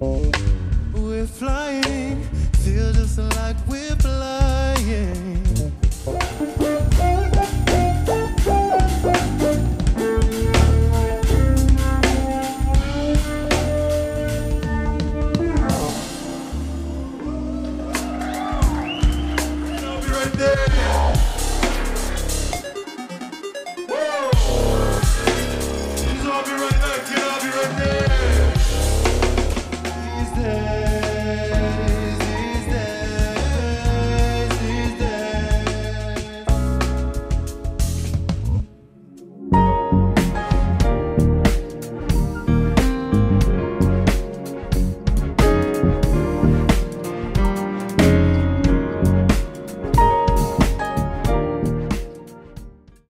We're flying, feel just like we're flying.